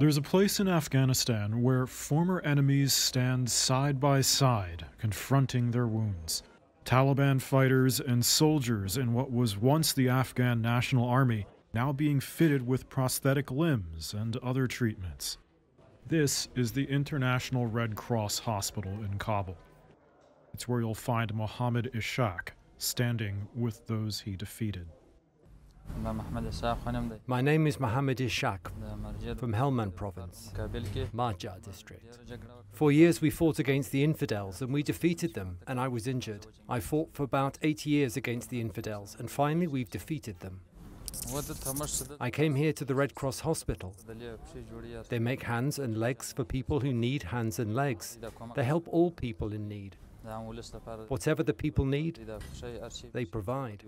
There's a place in Afghanistan where former enemies stand side by side, confronting their wounds. Taliban fighters and soldiers in what was once the Afghan National Army, now being fitted with prosthetic limbs and other treatments. This is the International Red Cross Hospital in Kabul. It's where you'll find Mohammad Ishaq, standing with those he defeated. My name is Mohammad Ishaq, from Helmand province, Marja district. For years we fought against the infidels and we defeated them, and I was injured. I fought for about 8 years against the infidels, and finally we've defeated them. I came here to the Red Cross Hospital. They make hands and legs for people who need hands and legs. They help all people in need. Whatever the people need, they provide.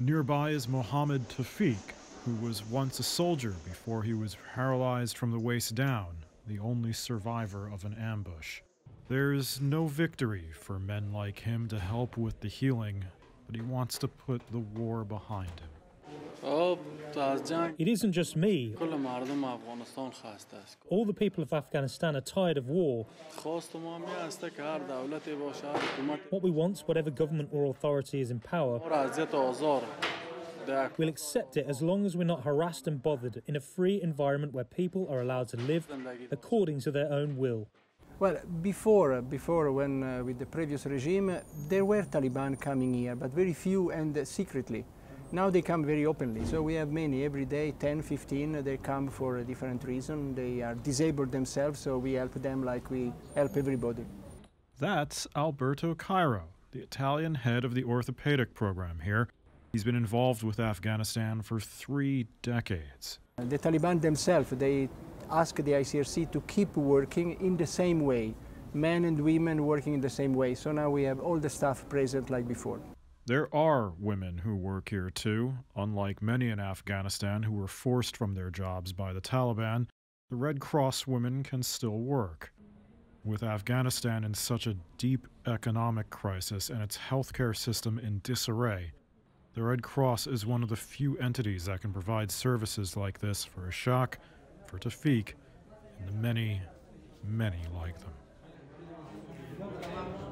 Nearby is Mohammed Tafiq, who was once a soldier before he was paralyzed from the waist down, the only survivor of an ambush. There's no victory for men like him to help with the healing, but he wants to put the war behind him. It isn't just me. All the people of Afghanistan are tired of war. What we want, whatever government or authority is in power, we'll accept it as long as we're not harassed and bothered in a free environment where people are allowed to live according to their own will. Well, before when with the previous regime, there were Taliban coming here, but very few and secretly. Now they come very openly, so we have many every day, 10, 15, they come for a different reason. They are disabled themselves, so we help them like we help everybody. That's Alberto Cairo, the Italian head of the orthopedic program here. He's been involved with Afghanistan for 3 decades. The Taliban themselves, they ask the ICRC to keep working in the same way, men and women working in the same way. So now we have all the staff present like before. There are women who work here too. Unlike many in Afghanistan who were forced from their jobs by the Taliban, the Red Cross women can still work. With Afghanistan in such a deep economic crisis and its healthcare system in disarray, the Red Cross is one of the few entities that can provide services like this for Ishaq, for Tafiq, and the many, many like them.